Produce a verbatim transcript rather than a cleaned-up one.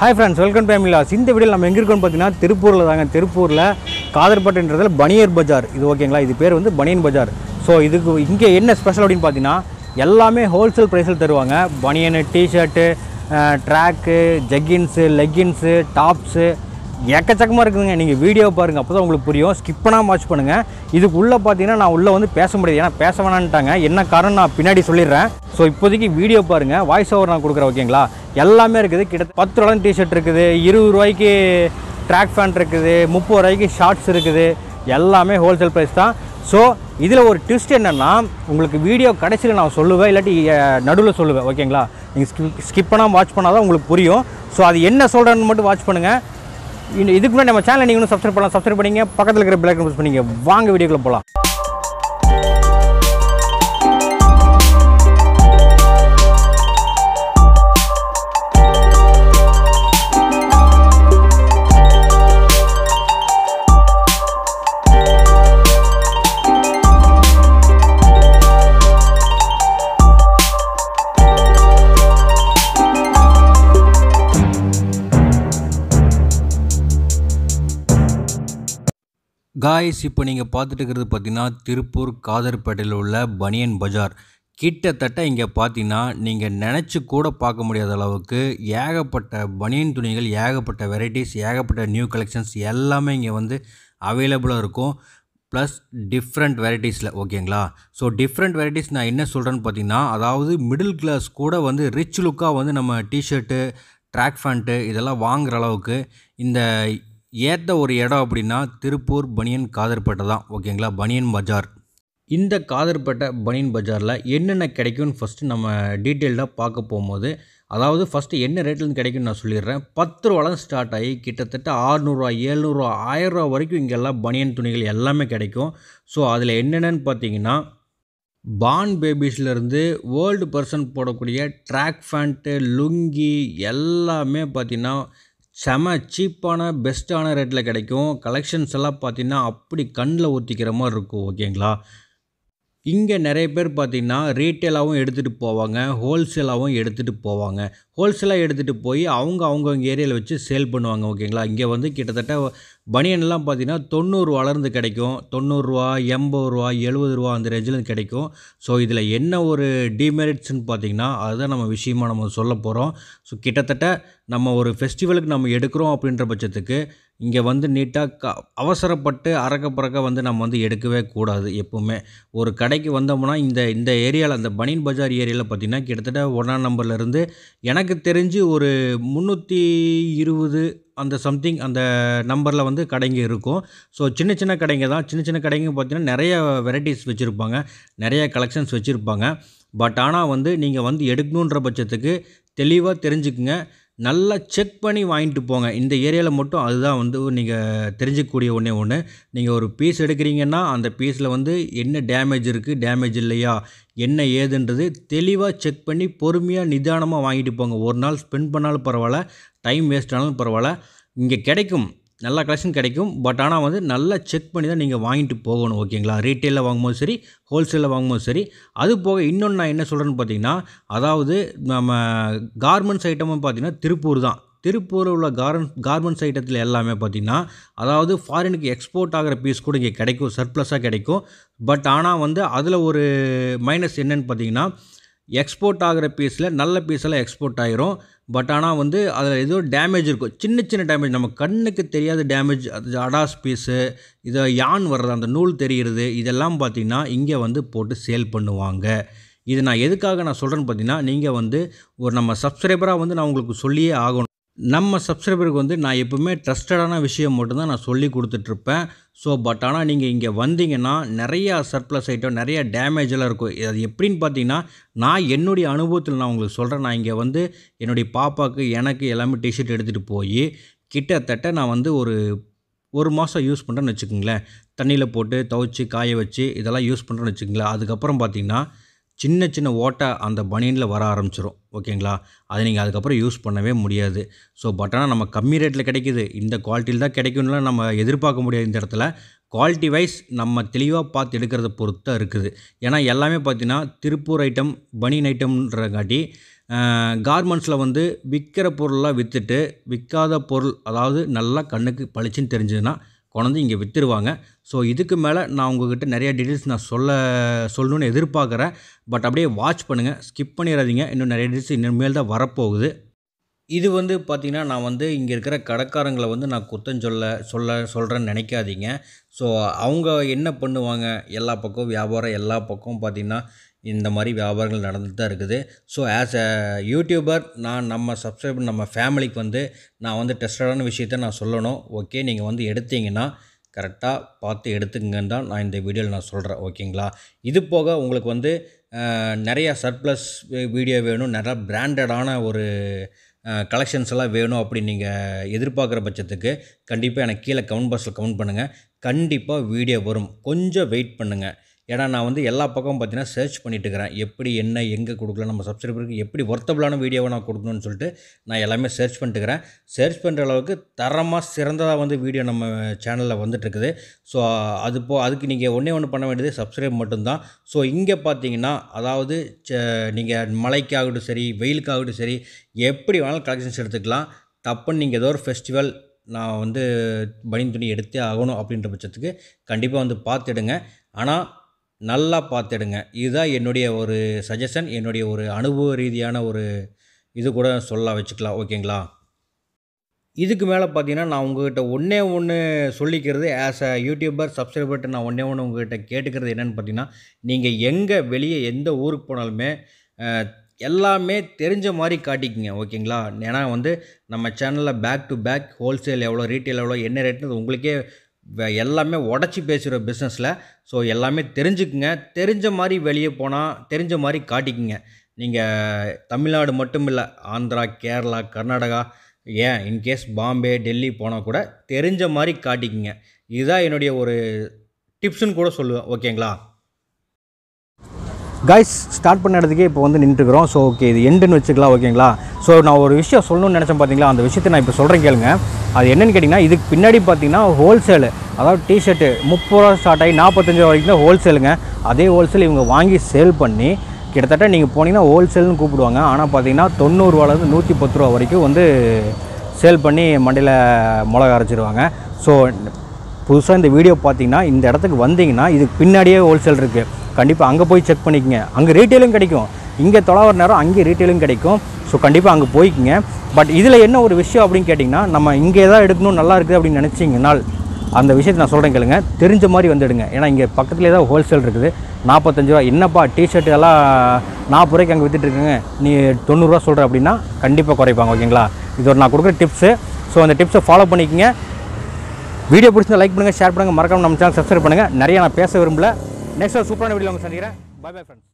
Hi friends, welcome to Amilas. In this video, we are going to see Tirupur. Tirupur is Kadarpet Banian Bazar. This is Banian Bazar. So, this is what special is. All the wholesale prices are Banian T-shirt, track, jeggings, leggings, tops. ஏக்கச்சக்கமா இருக்குங்க. நீங்க video பாருங்க அப்பதான் உங்களுக்கு புரியும். Skip பண்ணாம watch பண்ணுங்க. இதுக்குள்ள பாத்தீங்கன்னா நான் உள்ள வந்து பேச முடியாது. ஏனா பேச வேணாம்ட்டாங்க. என்ன காரணம் நான் பின்னாடி சொல்லிறேன். சோ இப்போதைக்கு வீடியோ பாருங்க. வாய்ஸ் ஓவர் நான் கொடுக்கறேன் ஓகேங்களா? எல்லாமே இருக்குது. கிட்டத்தட்ட பத்து ரூபாய்க்கு டீ-ஷர்ட் இருக்குது. இருபது ரூபாய்க்கு ட்ராக் பேண்ட் இருக்குது. முப்பது ரூபாய்க்கு ஷார்ட்ஸ் இருக்குது. எல்லாமே ஹோல்சேல் பிரைஸ் தான். சோ இதுல ஒரு ட்விஸ்ட் என்னன்னா உங்களுக்கு வீடியோ கடைசில நான் சொல்லுவேன் இல்லட்டி நடுவுல சொல்லுவேன் ஓகேங்களா? நீங்க ஸ்கிப் பண்ணாம வாட்ச் பண்ணாதான் உங்களுக்கு புரியும். சோ அது என்ன சொல்றேன்னு மட்டும் வாட்ச் பண்ணுங்க. In this video, my channel, you subscribe to subscribe to the bell icon. Let's video. Guys இப்போ நீங்கள் பார்த்துட்டு இருக்கிறது பார்த்தீங்கன்னா திருப்பூர் காதர்பேட்டையில் உள்ள பனியன் பஜார். கிட்டத்தட்ட இங்கே பார்த்தீங்கன்னா நீங்கள் நினச்சி கூட பார்க்க முடியாத அளவுக்கு ஏகப்பட்ட பனியன் துணிகள், ஏகப்பட்ட வெரைட்டிஸ், ஏகப்பட்ட நியூ கலெக்ஷன்ஸ் எல்லாமே இங்கே வந்து அவைலபிளாக இருக்கும். ப்ளஸ் டிஃப்ரெண்ட் வெரைட்டிஸில் ஓகேங்களா? ஸோ டிஃப்ரெண்ட் வெரைட்டிஸ் நான் என்ன சொல்கிறேன்னு பார்த்தீங்கன்னா, அதாவது மிடில் கிளாஸ் கூட வந்து ரிச் லுக்காக வந்து நம்ம டிஷர்ட்டு, ட்ராக் ஃபேண்ட்டு இதெல்லாம் வாங்குகிற அளவுக்கு இந்த ஏற்ற ஒரு இடம் அப்படின்னா திருப்பூர் பனியன் காதர்பேட்டை தான் ஓகேங்களா? பனியன் பஜார். இந்த காதர்பேட்டை பனியன் பஜாரில் என்னென்ன கிடைக்கும்னு ஃபஸ்ட்டு நம்ம டீட்டெயில்டாக பார்க்க போகும்போது, அதாவது ஃபஸ்ட்டு என்ன ரேட்லேருந்து கிடைக்கும்னு நான் சொல்லிடுறேன். பத்து ரூபாலேருந்து ஸ்டார்ட் ஆகி கிட்டத்தட்ட ஆறுநூறுவா, ஏழ்நூறுவா, ஆயிரரூவா வரைக்கும் இங்கெல்லாம் பனியன் துணிகள் எல்லாமே கிடைக்கும். ஸோ அதில் என்னென்னு பார்த்தீங்கன்னா பான் பேபிஸ்லேருந்து ஓல்டு பர்சன் போடக்கூடிய ட்ராக் ஃபேண்ட்டு, லுங்கி எல்லாமே பார்த்திங்கன்னா செம சீப்பான பெஸ்ட்டான ரேட்டில் கிடைக்கும். கலெக்ஷன்ஸ் எல்லாம் பார்த்திங்கன்னா அப்படி கண்ணில் ஊற்றிக்கிற மாதிரி இருக்கும் ஓகேங்களா? இங்கே நிறைய பேர் பார்த்திங்கன்னா ரீட்டெயிலாகவும் எடுத்துகிட்டு போவாங்க, ஹோல்சேலாகவும் எடுத்துகிட்டு போவாங்க. ஹோல்சேலாக எடுத்துகிட்டு போய் அவங்க அவங்கவுங்க ஏரியாவில் வச்சு சேல் பண்ணுவாங்க ஓகேங்களா? இங்கே வந்து கிட்டத்தட்ட பனியன்லாம் பார்த்திங்கன்னா தொண்ணூறுவாலேருந்து கிடைக்கும். தொண்ணூறுரூவா, எண்பது ரூபா, எழுபது ரூபா அந்த ரேஞ்சிலேருந்து கிடைக்கும். ஸோ இதில் என்ன ஒரு டிமெரிட்ஸ்ன்னு பார்த்திங்கன்னா அதுதான் நம்ம விஷயமாக நம்ம சொல்ல போகிறோம். ஸோ கிட்டத்தட்ட நம்ம ஒரு ஃபெஸ்டிவலுக்கு நம்ம எடுக்கிறோம் அப்படின்ற பட்சத்துக்கு இங்கே வந்து நீட்டாக க அவசரப்பட்டு அறக்க பறக்க வந்து நம்ம வந்து எடுக்கவே கூடாது. எப்போவுமே ஒரு கடைக்கு வந்தோம்னா இந்த இந்த ஏரியாவில், அந்த பனியன் பஜார் ஏரியாவில் பார்த்திங்கன்னா கிட்டத்தட்ட ஒன்றாம் நம்பர்லேருந்து எனக்கு தெரிஞ்சு ஒரு முந்நூற்றி இருபது அந்த சம்திங் அந்த நம்பரில் வந்து கடைங்க இருக்கும். ஸோ சின்ன சின்ன கடைங்க தான். சின்ன சின்ன கடைங்க பார்த்திங்கன்னா நிறைய வெரைட்டிஸ் வச்சுருப்பாங்க, நிறைய கலெக்ஷன்ஸ் வச்சுருப்பாங்க. பட் ஆனால் வந்து நீங்கள் வந்து எடுக்கணுன்ற பட்சத்துக்கு தெளிவாக தெரிஞ்சுக்குங்க, நல்லா செக் பண்ணி வாங்கிட்டு போங்க. இந்த ஏரியாவில் மட்டும் அதுதான் வந்து நீங்கள் தெரிஞ்சிக்கக்கூடிய ஒன்றே ஒன்று. நீங்கள் ஒரு பீஸ் எடுக்கிறீங்கன்னா அந்த பீஸில் வந்து என்ன டேமேஜ் இருக்குது, டேமேஜ் இல்லையா, என்ன ஏதுன்றது தெளிவாக செக் பண்ணி பொறுமையாக நிதானமாக வாங்கிட்டு போங்க. ஒரு நாள் ஸ்பெண்ட் பண்ணாலும் பரவாயில்ல, டைம் வேஸ்ட் ஆனாலும் பரவாயில்ல, இங்கே கிடைக்கும், நல்லா கலெக்ஷன் கிடைக்கும். பட் ஆனால் வந்து நல்லா செக் பண்ணி தான் நீங்கள் வாங்கிட்டு போகணும் ஓகேங்களா? ரீட்டெயிலில் வாங்கும்போது சரி, ஹோல்சேலில் வாங்கும்போது சரி. அது போக இன்னொன்று நான் என்ன சொல்கிறேன்னு பார்த்தீங்கன்னா, அதாவது நம்ம கார்மெண்ட்ஸ் ஐட்டமும் பார்த்திங்கன்னா திருப்பூர் தான். திருப்பூரில் உள்ள கார்மெண்ட் கார்மெண்ட்ஸ் ஐட்டத்தில் எல்லாமே பார்த்திங்கன்னா, அதாவது ஃபாரினுக்கு எக்ஸ்போர்ட் ஆகிற பீஸ் கூட இங்கே கிடைக்கும், சர்ப்ளஸாக கிடைக்கும். பட் ஆனால் வந்து அதில் ஒரு மைனஸ் என்னென்னு பார்த்திங்கன்னா, எக்ஸ்போர்ட் ஆகிற பீஸில் நல்ல பீஸெல்லாம் எக்ஸ்போர்ட் ஆகிரும். பட் ஆனால் வந்து அதில் ஏதோ டேமேஜ் இருக்கும், சின்ன சின்ன டேமேஜ், நம்ம கண்ணுக்கு தெரியாத டேமேஜ். அது அடாஸ் பீஸு, இதை யான் வர்றது, அந்த நூல் தெரிகிறது, இதெல்லாம் பார்த்திங்கன்னா இங்கே வந்து போட்டு சேல் பண்ணுவாங்க. இது நான் எதுக்காக நான் சொல்கிறேன்னு பார்த்திங்கன்னா, நீங்கள் வந்து ஒரு நம்ம சப்ஸ்கிரைபராக வந்து நான் உங்களுக்கு சொல்லியே ஆகணும். நம்ம சப்ஸ்கிரைபருக்கு வந்து நான் எப்பவுமே ட்ரஸ்டடான விஷயம் மட்டும்தான் நான் சொல்லி கொடுத்துட்ருப்பேன். ஸோ பட் ஆனால் நீங்கள் இங்கே வந்தீங்கன்னா நிறையா சர்ப்ளஸ் ஐட்டம், நிறையா டேமேஜெல்லாம் இருக்கும். அது எப்படின்னு பார்த்தீங்கன்னா, நான் என்னுடைய அனுபவத்தில் நான் உங்களுக்கு சொல்கிறேன். நான் இங்கே வந்து என்னுடைய பாப்பாவுக்கு, எனக்கு எல்லாமே டிஷர்ட் எடுத்துகிட்டு போய் கிட்டத்தட்ட நான் வந்து ஒரு ஒரு மாதம் யூஸ் பண்ணுறேன்னு வச்சுக்கோங்களேன். தண்ணியில் போட்டு துவைச்சி காய வச்சு இதெல்லாம் யூஸ் பண்ணுறேன்னு வச்சுக்கோங்களேன். அதுக்கப்புறம் பார்த்திங்கன்னா சின்ன சின்ன ஓட்டை அந்த பனியனில் வர ஆரம்பிச்சிடும் ஓகேங்களா? அதை நீங்கள் அதுக்கப்புறம் யூஸ் பண்ணவே முடியாது. ஸோ பட் ஆனால் நம்ம கம்மி ரேட்டில் கிடைக்கிது, இந்த குவாலிட்டியில் தான் கிடைக்கும்லாம் நம்ம எதிர்பார்க்க முடியாது. இந்த இடத்துல குவாலிட்டி வைஸ் நம்ம தெளிவாக பார்த்து எடுக்கிறத பொறுத்தான் இருக்குது. ஏன்னா எல்லாமே பார்த்திங்கன்னா திருப்பூர் ஐட்டம், பனியன் ஐட்டம்ன்றங்காட்டி கார்மெண்ட்ஸில் வந்து விற்கிற பொருளெலாம் விற்றுட்டு விற்காத பொருள் அதாவது நல்லா கண்ணுக்கு பளிச்சுன்னு தெரிஞ்சதுன்னா கொண்டு இங்கே விற்றுருவாங்க. ஸோ இதுக்கு மேலே நான் உங்கள்கிட்ட நிறையா டீட்டெயில்ஸ் நான் சொல்ல சொல்லணும்னு எதிர்பார்க்குறேன். பட் அப்படியே வாட்ச் பண்ணுங்கள், ஸ்கிப் பண்ணிடாதீங்க. இன்னும் நிறைய டீட்டெயில்ஸ் இனிமேல் தான் வரப்போகுது. இது வந்து பார்த்திங்கன்னா நான் வந்து இங்கே இருக்கிற கடைக்காரங்களை வந்து நான் குத்தம் சொல்ல சொல்ல சொல்கிறேன்னு நினைக்காதீங்க. ஸோ அவங்க என்ன பண்ணுவாங்க, எல்லா பக்கம் வியாபாரம் எல்லா பக்கம் பார்த்திங்கன்னா இந்த மாதிரி வியாபாரங்கள் நடந்துகிட்டு தான் இருக்குது. ஸோ ஆஸ் அ யூடியூபர் நான் நம்ம சப்ஸ்கிரைபர் நம்ம ஃபேமிலிக்கு வந்து நான் வந்து டெஸ்டடான விஷயத்த நான் சொல்லணும். ஓகே, நீங்கள் வந்து எடுத்தீங்கன்னா கரெக்டாக பார்த்து எடுத்துக்கங்கன்னு தான் நான் இந்த வீடியோவில் நான் சொல்கிறேன். ஓகேங்களா? இது போக உங்களுக்கு வந்து நிறையா சர்ப்ளஸ் வீடியோ வேணும், நிறையா பிராண்டடான ஒரு கலெக்ஷன்ஸ் எல்லாம் வேணும் அப்படின்னு நீங்கள் எதிர்பார்க்குற பட்சத்துக்கு கண்டிப்பாக எனக்கு கீழே கமெண்ட் பாக்ஸில் கமெண்ட் பண்ணுங்கள். கண்டிப்பாக வீடியோ வரும், கொஞ்சம் வெயிட் பண்ணுங்கள். ஏன்னா நான் வந்து எல்லா பக்கமும் பார்த்தீங்கன்னா சர்ச் பண்ணிட்டு இருக்கிறேன், எப்படி என்ன எங்கே கொடுக்கலாம், நம்ம சப்ஸ்கிரைபருக்கு எப்படி ஒர்த்தபுளான வீடியோவை நான் கொடுக்கணும்னு சொல்லிட்டு நான் எல்லாமே சர்ச் பண்ணிட்டு இருக்கிறேன். சர்ச் பண்ணுற அளவுக்கு தரமாக சிறந்ததாக வந்து வீடியோ நம்ம சேனலில் வந்துட்டுருக்குது. ஸோ அது போ அதுக்கு நீங்கள் ஒன்றே ஒன்று பண்ண வேண்டியது சப்ஸ்கிரைப் மட்டும்தான். ஸோ இங்கே பார்த்தீங்கன்னா அதாவது நீங்கள் மழைக்காகட்டும் சரி வெயிலுக்காகட்டும் சரி எப்படி வேணாலும் கலெக்ஷன்ஸ் எடுத்துக்கலாம். தப்புன்னு நீங்கள் ஏதோ ஒரு ஃபெஸ்டிவல் நான் வந்து பனியன் துணி எடுத்தே ஆகணும் அப்படின்ற பட்சத்துக்கு கண்டிப்பாக வந்து பார்த்துடுங்க. ஆனால் நல்லா பார்த்துடுங்க. இதுதான் என்னுடைய ஒரு சஜஷன், என்னுடைய ஒரு அனுபவ ரீதியான ஒரு இது கூட சொல்ல வச்சுக்கலாம். ஓகேங்களா? இதுக்கு மேலே பார்த்தீங்கன்னா நான் உங்கள்கிட்ட ஒன்றே ஒன்று சொல்லிக்கிறது ஆஸ் அ யூடியூபர் சப்ஸ்கிரைபர்கிட்ட நான் ஒன்றே ஒன்று உங்கள்கிட்ட கேட்டுக்கிறது என்னென்னு பார்த்தீங்கன்னா, நீங்கள் எங்கே வெளியே எந்த ஊருக்கு போனாலுமே எல்லாமே தெரிஞ்ச மாதிரி காட்டிக்குங்க. ஓகேங்களா? ஏன்னா வந்து நம்ம சேனலில் பேக் டு பேக் ஹோல்சேல் எவ்வளோ ரீட்டெயில் எவ்வளோ என்ன ரேட்டுன்னு உங்களுக்கே எல்லாமே உடச்சி பேசுகிற பிஸ்னஸில். ஸோ எல்லாமே தெரிஞ்சுக்குங்க. தெரிஞ்ச மாதிரி வெளியே போனால் தெரிஞ்ச மாதிரி காட்டிக்குங்க. நீங்கள் தமிழ்நாடு மட்டும் இல்லை, ஆந்திரா, கேரளா, கர்நாடகா, ஏன் இன்கேஸ் பாம்பே, டெல்லி போனால் கூட தெரிஞ்ச மாதிரி காட்டிக்குங்க. இதுதான் என்னுடைய ஒரு டிப்ஸுன்னு கூட சொல்லுவேன். ஓகேங்களா? கைஸ், ஸ்டார்ட் பண்ண இடத்துக்கே இப்போ வந்து நின்றுட்டுருக்குறோம். ஸோ ஓகே, இது எண்டுன்னு வச்சுக்கலாம். ஓகேங்களா? ஸோ நான் ஒரு விஷயம் சொல்லணும்னு நினச்சேன் பார்த்தீங்களா, அந்த விஷயத்தை நான் இப்போ சொல்கிறேன் கேளுங்க. அது என்னென்னு கேட்டிங்கன்னா, இதுக்கு பின்னாடி பார்த்தீங்கன்னா ஹோல்சேலு, அதாவது டிஷர்ட்டு முப்பது ரூபா ஸ்டார்ட் ஆகி நாற்பத்தஞ்சு ரூபா வரைக்கும் தான் ஹோல்சேலுங்க. அதே ஹோல்சேல் இவங்க வாங்கி சேல் பண்ணி கிட்டத்தட்ட நீங்கள் போனீங்கன்னா ஹோல்சேல்னு கூப்பிடுவாங்க. ஆனால் பார்த்தீங்கன்னா தொண்ணூறுரூவாலேருந்து நூற்றி பத்து ரூபா வரைக்கும் வந்து சேல் பண்ணி மண்டையில் மிளகா அரைச்சிடுவாங்க. ஸோ புதுசாக இந்த வீடியோ பார்த்தீங்கன்னா இந்த இடத்துக்கு வந்தீங்கன்னா இதுக்கு பின்னாடியே ஹோல்சேல் இருக்குது, கண்டிப்பாக அங்கே போய் செக் பண்ணிக்கோங்க. அங்கே ரீட்டெயிலும் கிடைக்கும், இங்கே தொலைவர நேரம் அங்கே ரீட்டெயிலும் கிடைக்கும். ஸோ கண்டிப்பாக அங்கே போய்க்குங்க. பட் இதில் என்ன ஒரு விஷயம் அப்படின்னு கேட்டிங்கன்னா, நம்ம இங்கே தான் எடுக்கணும் நல்லா இருக்குது அப்படின்னு நினச்சிங்கன்னா அந்த விஷயத்தை நான் சொல்கிறேன் கேளுங்க. தெரிஞ்ச மாதிரி வந்துடுங்க. ஏன்னா இங்கே பக்கத்துலேயே தான் ஹோல்சேல் இருக்குது. நாற்பத்தஞ்சு ரூபா என்னப்பா டிஷர்ட் எல்லாம் நாற்பது ரூபாய்க்கு அங்கே விற்றுட்டுருக்குங்க, நீ தொண்ணூறுரூவா சொல்கிற அப்படின்னா கண்டிப்பாக குறைப்பாங்க. ஓகேங்களா? இது ஒரு நான் கொடுக்குற டிப்ஸு. ஸோ அந்த டிப்ஸை ஃபாலோ பண்ணிக்கோங்க. வீடியோ பிடிச்சிருந்தா லைக் பண்ணுங்கள், ஷேர் பண்ணுங்கள், மறக்காமல் நம்ம சேனல் சப்ஸ்கிரைப் பண்ணுங்கள். நிறையா நான் பேச விரும்பல. நெக்ஸ்ட் ஒரு சூப்பரான வீடியோ உங்களுக்கு சந்திக்கிறேன். Bye bye friends.